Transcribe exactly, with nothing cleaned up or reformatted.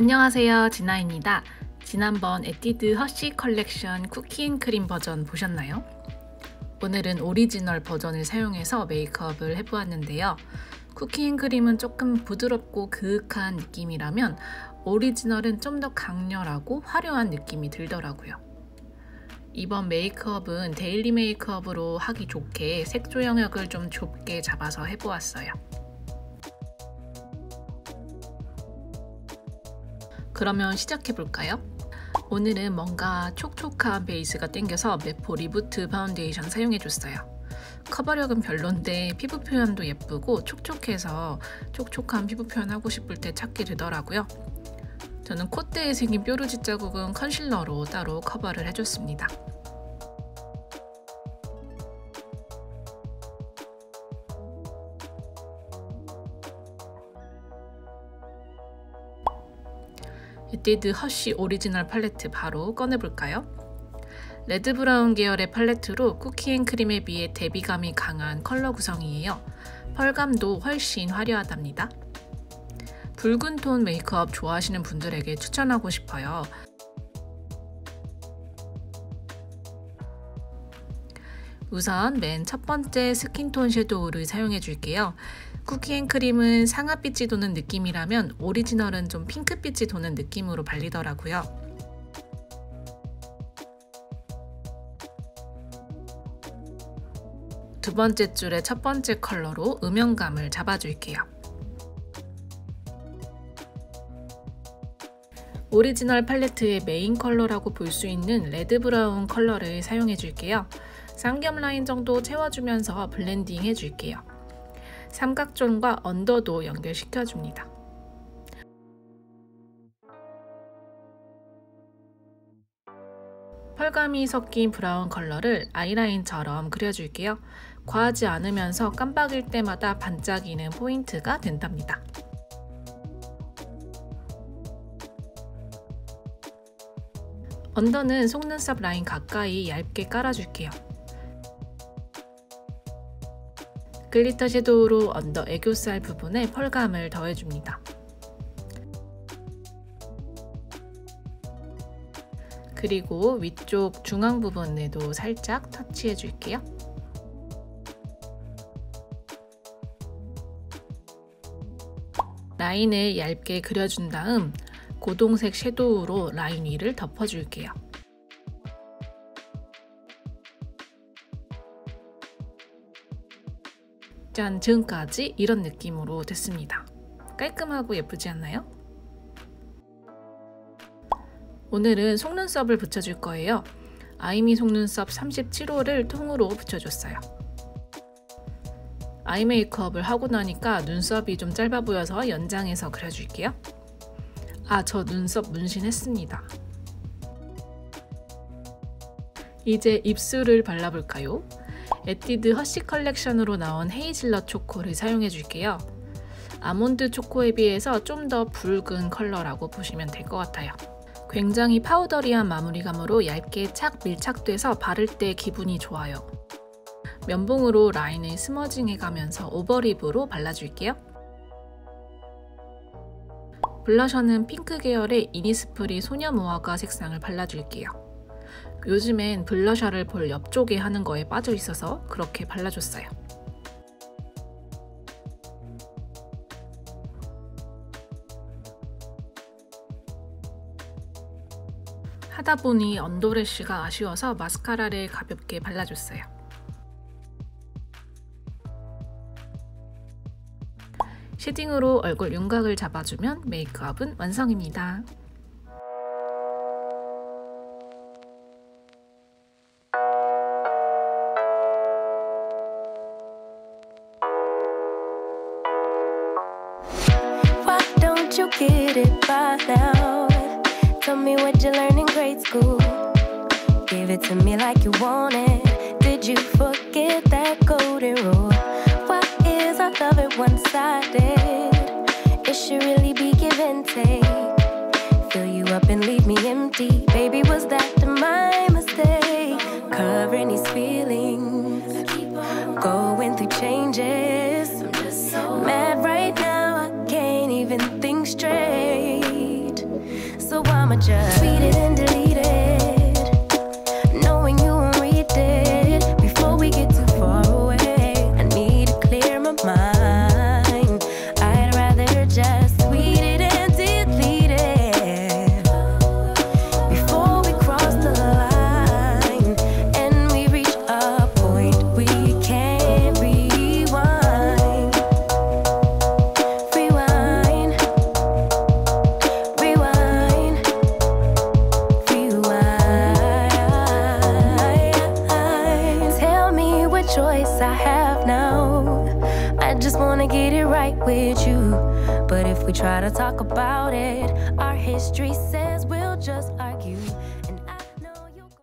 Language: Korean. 안녕하세요, 진아입니다. 지난번 에뛰드 허쉬 컬렉션 쿠키앤크림 버전 보셨나요? 오늘은 오리지널 버전을 사용해서 메이크업을 해보았는데요. 쿠키앤크림은 조금 부드럽고 그윽한 느낌이라면 오리지널은 좀 더 강렬하고 화려한 느낌이 들더라고요. 이번 메이크업은 데일리 메이크업으로 하기 좋게 색조 영역을 좀 좁게 잡아서 해보았어요. 그러면 시작해볼까요? 오늘은 뭔가 촉촉한 베이스가 땡겨서 맥포 리부트 파운데이션 사용해줬어요. 커버력은 별론데 피부 표현도 예쁘고 촉촉해서 촉촉한 피부 표현 하고 싶을 때 찾게 되더라고요. 저는 콧대에 생긴 뾰루지 자국은 컨실러로 따로 커버를 해줬습니다. 에뛰드 허쉬 오리지널 팔레트 바로 꺼내볼까요? 레드 브라운 계열의 팔레트로 쿠키앤크림에 비해 대비감이 강한 컬러 구성이에요. 펄감도 훨씬 화려하답니다. 붉은 톤 메이크업 좋아하시는 분들에게 추천하고 싶어요. 우선 맨 첫 번째 스킨톤 섀도우를 사용해 줄게요. 쿠키앤크림은 상아빛이 도는 느낌이라면 오리지널은 좀 핑크빛이 도는 느낌으로 발리더라고요. 두 번째 줄의 첫 번째 컬러로 음영감을 잡아줄게요. 오리지널 팔레트의 메인 컬러라고 볼 수 있는 레드 브라운 컬러를 사용해 줄게요. 쌍겸 라인 정도 채워주면서 블렌딩 해줄게요. 삼각존과 언더도 연결시켜줍니다. 펄감이 섞인 브라운 컬러를 아이라인처럼 그려줄게요. 과하지 않으면서 깜빡일 때마다 반짝이는 포인트가 된답니다. 언더는 속눈썹 라인 가까이 얇게 깔아줄게요. 글리터 섀도우로 언더 애교살 부분에 펄감을 더해줍니다. 그리고 위쪽 중앙 부분에도 살짝 터치해줄게요. 라인을 얇게 그려준 다음 고동색 섀도우로 라인 위를 덮어줄게요. 짠! 지금까지 이런 느낌으로 됐습니다. 깔끔하고 예쁘지 않나요? 오늘은 속눈썹을 붙여줄 거예요. 아이미 속눈썹 삼십칠 호를 통으로 붙여줬어요. 아이 메이크업을 하고 나니까 눈썹이 좀 짧아 보여서 연장해서 그려줄게요. 아, 저 눈썹 문신했습니다. 이제 입술을 발라볼까요? 에뛰드 허쉬 컬렉션으로 나온 헤이즐넛 초코를 사용해 줄게요. 아몬드 초코에 비해서 좀 더 붉은 컬러라고 보시면 될 것 같아요. 굉장히 파우더리한 마무리감으로 얇게 착 밀착돼서 바를 때 기분이 좋아요. 면봉으로 라인을 스머징 해가면서 오버립으로 발라줄게요. 블러셔는 핑크 계열의 이니스프리 소녀무화과 색상을 발라줄게요. 요즘엔 블러셔를 볼 옆쪽에 하는 거에 빠져 있어서 그렇게 발라줬어요. 하다보니 언더래쉬가 아쉬워서 마스카라를 가볍게 발라줬어요. 쉐딩으로 얼굴 윤곽을 잡아주면 메이크업은 완성입니다. You get it by now. Tell me what you learned in grade school. Give it to me like you want it. Did you forget that golden rule? Why is our love it one-sided? It should really be give and take. Fill you up and leave me empty. Baby, was that my mistake? Covering these feelings, going through changes. I'm just so mad right now. Even think straight. But if we try to talk about it, our history says we'll just argue.